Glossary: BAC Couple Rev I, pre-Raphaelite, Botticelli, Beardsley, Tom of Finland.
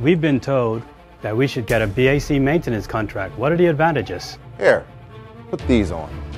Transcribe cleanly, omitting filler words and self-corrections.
We've been told that we should get a BAC maintenance contract. What are the advantages? Here, put these on.